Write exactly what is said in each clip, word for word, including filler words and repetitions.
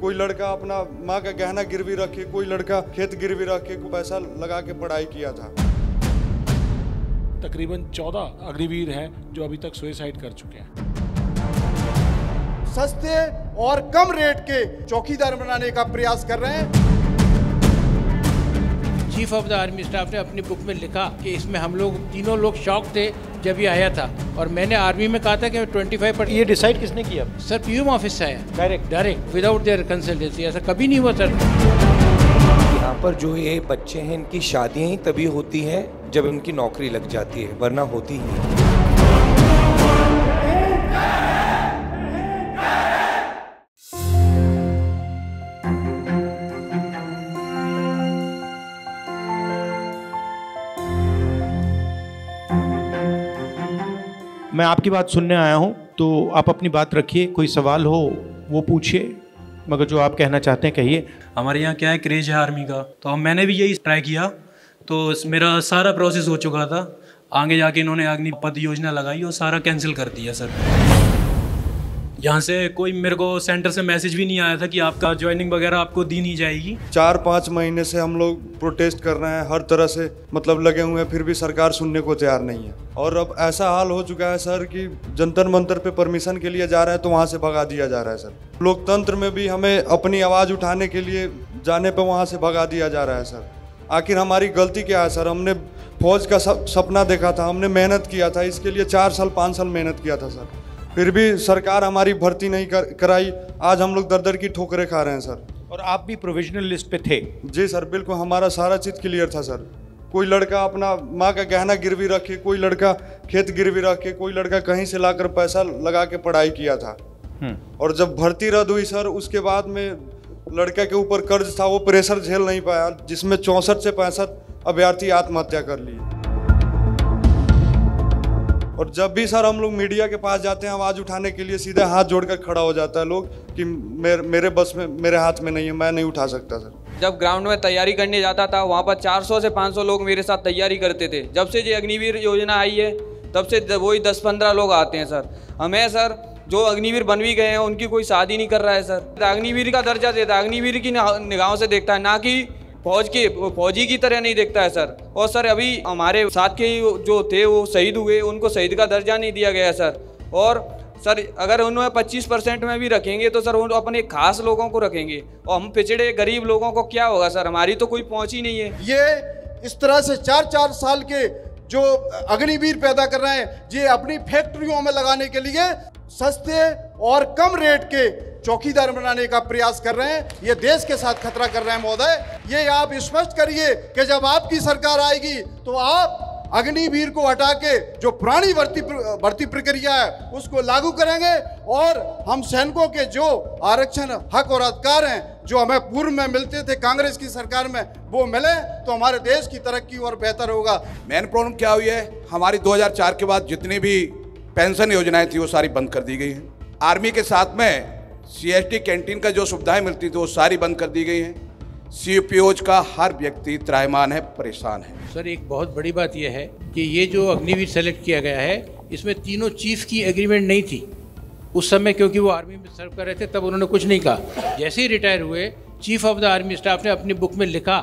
कोई लड़का अपना माँ का गहना गिरवी रखे, कोई लड़का खेत गिरवी रखे, कोई पैसा लगा के पढ़ाई किया था। तकरीबन चौदह अग्निवीर हैं जो अभी तक सुसाइड कर चुके हैं। सस्ते और कम रेट के चौकीदार बनाने का प्रयास कर रहे हैं। Chief of the army staff ने अपनी बुक में लिखा कि इसमें हम लोग तीनों लोग शॉक थे जब ये आया था, और मैंने आर्मी में कहा था कि पच्चीस परसेंट। ये डिसाइड किसने किया सर? पीएम ऑफिस से आया direct direct without their consultancy. ऐसा कभी नहीं हुआ सर। यहाँ पर जो ये बच्चे हैं इनकी शादियाँ ही तभी होती है जब इनकी नौकरी लग जाती है, वरना होती ही। मैं आपकी बात सुनने आया हूं, तो आप अपनी बात रखिए, कोई सवाल हो वो पूछिए, मगर जो आप कहना चाहते हैं कहिए। हमारे यहाँ क्या है, क्रेज है आर्मी का, तो मैंने भी यही ट्राई किया, तो मेरा सारा प्रोसेस हो चुका था। आगे जाके इन्होंने अग्निपथ योजना लगाई और सारा कैंसिल कर दिया सर। यहाँ से कोई मेरे को सेंटर से मैसेज भी नहीं आया था कि आपका ज्वाइनिंग वगैरह आपको दी नहीं जाएगी। चार पाँच महीने से हम लोग प्रोटेस्ट कर रहे हैं, हर तरह से मतलब लगे हुए हैं, फिर भी सरकार सुनने को तैयार नहीं है। और अब ऐसा हाल हो चुका है सर कि जंतर मंतर पे परमिशन के लिए जा रहे हैं तो वहाँ से भगा दिया जा रहा है सर। लोकतंत्र में भी हमें अपनी आवाज़ उठाने के लिए जाने पर वहाँ से भगा दिया जा रहा है सर। आखिर हमारी गलती क्या है सर? हमने फौज का सपना देखा था, हमने मेहनत किया था, इसके लिए चार साल पाँच साल मेहनत किया था सर, फिर भी सरकार हमारी भर्ती नहीं कर, कराई। आज हम लोग दर दर की ठोकरें खा रहे हैं सर। और आप भी प्रोविजनल लिस्ट पे थे? जी सर बिल्कुल, हमारा सारा चीज़ क्लियर था सर। कोई लड़का अपना माँ का गहना गिरवी रखे, कोई लड़का खेत गिरवी रखे, कोई लड़का कहीं से लाकर पैसा लगा के पढ़ाई किया था। और जब भर्ती रद्द हुई सर, उसके बाद में लड़का के ऊपर कर्ज था, वो प्रेशर झेल नहीं पाया, जिसमें चौंसठ से पैंसठ अभ्यर्थी आत्महत्या कर ली। और जब भी सर हम लोग मीडिया के पास जाते हैं आवाज़ उठाने के लिए, सीधा हाथ जोड़कर खड़ा हो जाता है लोग कि मेरे मेरे बस में, मेरे हाथ में नहीं है, मैं नहीं उठा सकता सर। जब ग्राउंड में तैयारी करने जाता था वहाँ पर चार सौ से पाँच सौ लोग मेरे साथ तैयारी करते थे। जब से ये अग्निवीर योजना आई है तब से वही दस पंद्रह लोग आते हैं सर। हमें सर जो अग्निवीर बन भी गए हैं उनकी कोई शादी नहीं कर रहा है सर। अग्निवीर का दर्जा देता है, अग्निवीर की निगाहों से देखता है, ना कि फौज के फौजी की तरह नहीं देखता है सर। और सर अभी हमारे साथ के जो थे वो शहीद हुए, उनको शहीद का दर्जा नहीं दिया गया सर। और सर अगर उन्हें पच्चीस परसेंट में भी रखेंगे तो सर वो अपने खास लोगों को रखेंगे, और हम पिछड़े गरीब लोगों को क्या होगा सर? हमारी तो कोई पहुंच ही नहीं है। ये इस तरह से चार चार साल के जो अग्निवीर पैदा कर रहे हैं, ये अपनी फैक्ट्रियों में लगाने के लिए सस्ते और कम रेट के चौकीदार बनाने का प्रयास कर रहे हैं। ये देश के साथ खतरा कर रहे हैं महोदय। ये आप स्पष्ट करिए कि जब आपकी सरकार आएगी तो आप अग्निवीर को हटा के जो पुरानी भर्ती भर्ती प्रक्रिया है उसको लागू करेंगे, और हम सैनिकों के जो आरक्षण हक और अधिकार हैं जो हमें पूर्व में मिलते थे कांग्रेस की सरकार में, वो मिले तो हमारे देश की तरक्की और बेहतर होगा। मेन प्रॉब्लम क्या हुई है, हमारी दो हज़ार चार के बाद जितनी भी पेंशन योजनाएं थी वो सारी बंद कर दी गई हैं। आर्मी के साथ में सी एस टी कैंटीन का जो सुविधाएं मिलती थी वो सारी बंद कर दी गई हैं। सी पी ओज का हर व्यक्ति त्रायमान है, परेशान है सर। एक बहुत बड़ी बात यह है कि ये जो अग्निवीर सेलेक्ट किया गया है इसमें तीनों चीफ की एग्रीमेंट नहीं थी उस समय, क्योंकि वो आर्मी में सर्व कर रहे थे तब उन्होंने कुछ नहीं कहा। जैसे ही रिटायर हुए chief of the army staff ने अपनी बुक में लिखा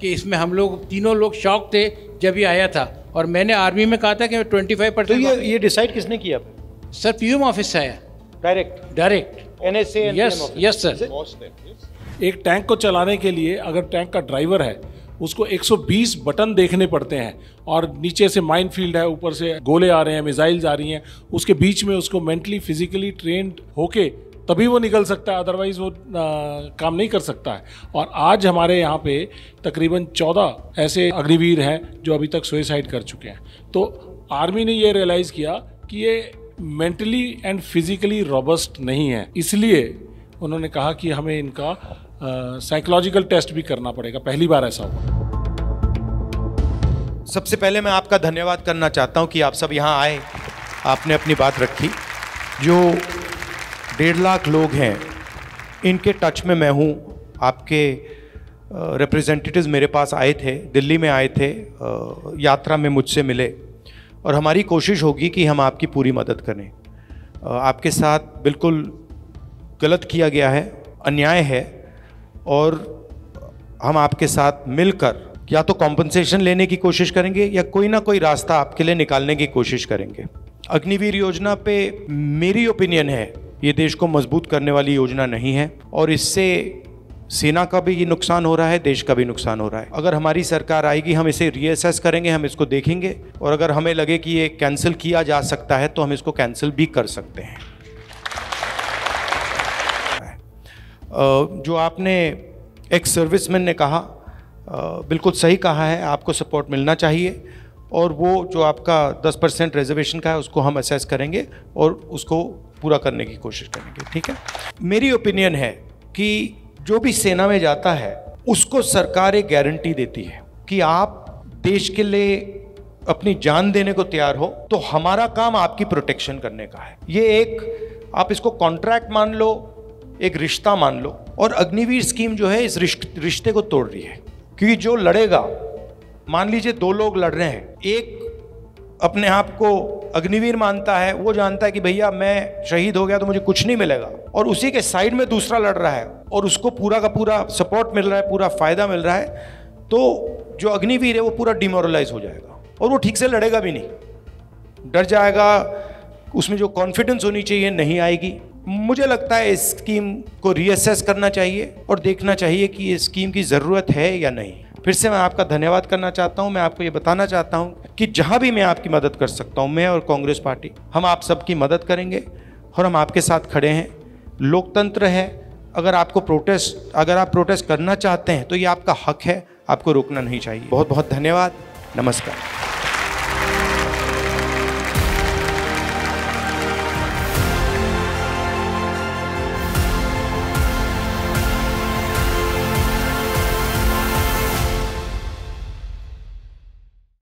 कि इसमें हम लोग तीनों लोग शॉक थे जब ये आया था, और मैंने आर्मी में कहा था कि पच्चीस परसेंट। तो ये ये डिसाइड किसने किया सर? पीएम ऑफिस से आया direct direct NSA. Yes yes sir. एक टैंक को चलाने के लिए अगर टैंक का ड्राइवर है उसको एक सौ बीस बटन देखने पड़ते हैं, और नीचे से माइन फील्ड है, ऊपर से गोले आ रहे हैं, मिसाइल्स आ रही हैं, उसके बीच में उसको मेंटली फिजिकली ट्रेंड होके तभी वो निकल सकता है, अदरवाइज वो आ, काम नहीं कर सकता है। और आज हमारे यहाँ पे तकरीबन चौदह ऐसे अग्निवीर हैं जो अभी तक सुसाइड कर चुके हैं। तो आर्मी ने ये रियलाइज़ किया कि ये मेंटली एंड फिजिकली रॉबस्ट नहीं है, इसलिए उन्होंने कहा कि हमें इनका साइकोलॉजिकल टेस्ट भी करना पड़ेगा। पहली बार ऐसा हुआ। सबसे पहले मैं आपका धन्यवाद करना चाहता हूँ कि आप सब यहाँ आए, आपने अपनी बात रखी। जो डेढ़ लाख लोग हैं इनके टच में मैं हूँ। आपके रिप्रेजेंटेटिव्स मेरे पास आए थे, दिल्ली में आए थे, यात्रा में मुझसे मिले, और हमारी कोशिश होगी कि हम आपकी पूरी मदद करें। आपके साथ बिल्कुल गलत किया गया है, अन्याय है और हम आपके साथ मिलकर या तो कॉम्पनसेशन लेने की कोशिश करेंगे या कोई ना कोई रास्ता आपके लिए निकालने की कोशिश करेंगे। अग्निवीर योजना पे मेरी ओपिनियन है ये देश को मजबूत करने वाली योजना नहीं है और इससे सेना का भी ये नुकसान हो रहा है, देश का भी नुकसान हो रहा है। अगर हमारी सरकार आएगी हम इसे रीअसेस करेंगे, हम इसको देखेंगे और अगर हमें लगे कि ये कैंसिल किया जा सकता है तो हम इसको कैंसिल भी कर सकते हैं। जो आपने एक्स सर्विसमैन ने कहा बिल्कुल सही कहा है, आपको सपोर्ट मिलना चाहिए और वो जो आपका दस परसेंट रिजर्वेशन का है उसको हम असेस करेंगे और उसको पूरा करने की कोशिश करेंगे। ठीक है, मेरी ओपिनियन है कि जो भी सेना में जाता है उसको सरकार एक गारंटी देती है कि आप देश के लिए अपनी जान देने को तैयार हो तो हमारा काम आपकी प्रोटेक्शन करने का है। ये एक आप इसको कॉन्ट्रैक्ट मान लो, एक रिश्ता मान लो और अग्निवीर स्कीम जो है इस रिश्ते को तोड़ रही है क्योंकि जो लड़ेगा, मान लीजिए दो लोग लड़ रहे हैं, एक अपने आप को अग्निवीर मानता है, वो जानता है कि भैया मैं शहीद हो गया तो मुझे कुछ नहीं मिलेगा और उसी के साइड में दूसरा लड़ रहा है और उसको पूरा का पूरा सपोर्ट मिल रहा है, पूरा फायदा मिल रहा है, तो जो अग्निवीर है वो पूरा डिमोरलाइज हो जाएगा और वो ठीक से लड़ेगा भी नहीं, डर जाएगा, उसमें जो कॉन्फिडेंस होनी चाहिए नहीं आएगी। मुझे लगता है इस स्कीम को रीअसेस करना चाहिए और देखना चाहिए कि इस स्कीम की ज़रूरत है या नहीं। फिर से मैं आपका धन्यवाद करना चाहता हूं। मैं आपको ये बताना चाहता हूं कि जहां भी मैं आपकी मदद कर सकता हूं, मैं और कांग्रेस पार्टी हम आप सबकी मदद करेंगे और हम आपके साथ खड़े हैं। लोकतंत्र है, अगर आपको प्रोटेस्ट अगर आप प्रोटेस्ट करना चाहते हैं तो ये आपका हक है, आपको रोकना नहीं चाहिए। बहुत बहुत धन्यवाद, नमस्कार।